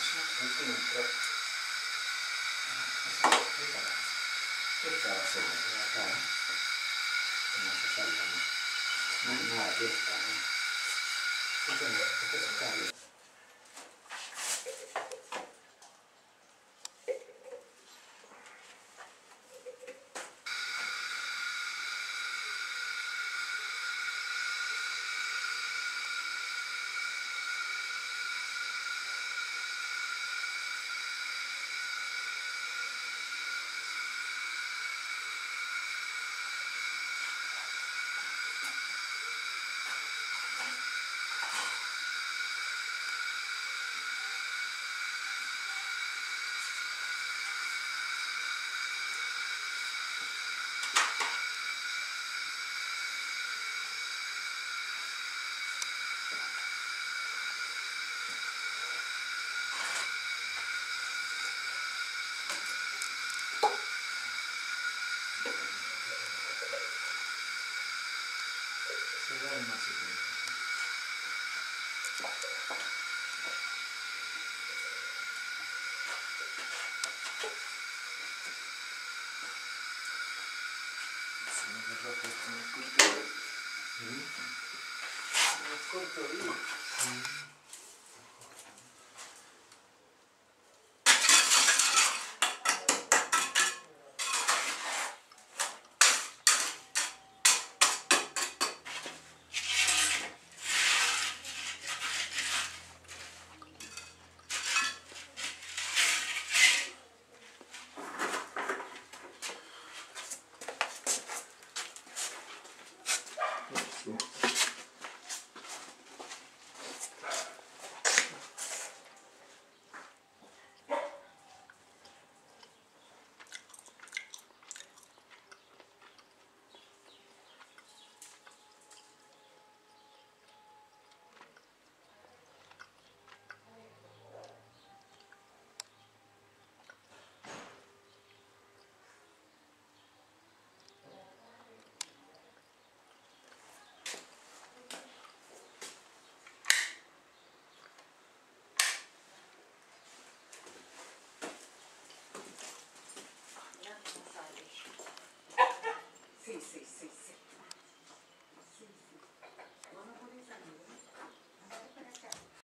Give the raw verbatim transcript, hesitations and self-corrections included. filtro questa è la seconda, non si salta, no? Non ha la testa, no? Questo cambia. Corto lì.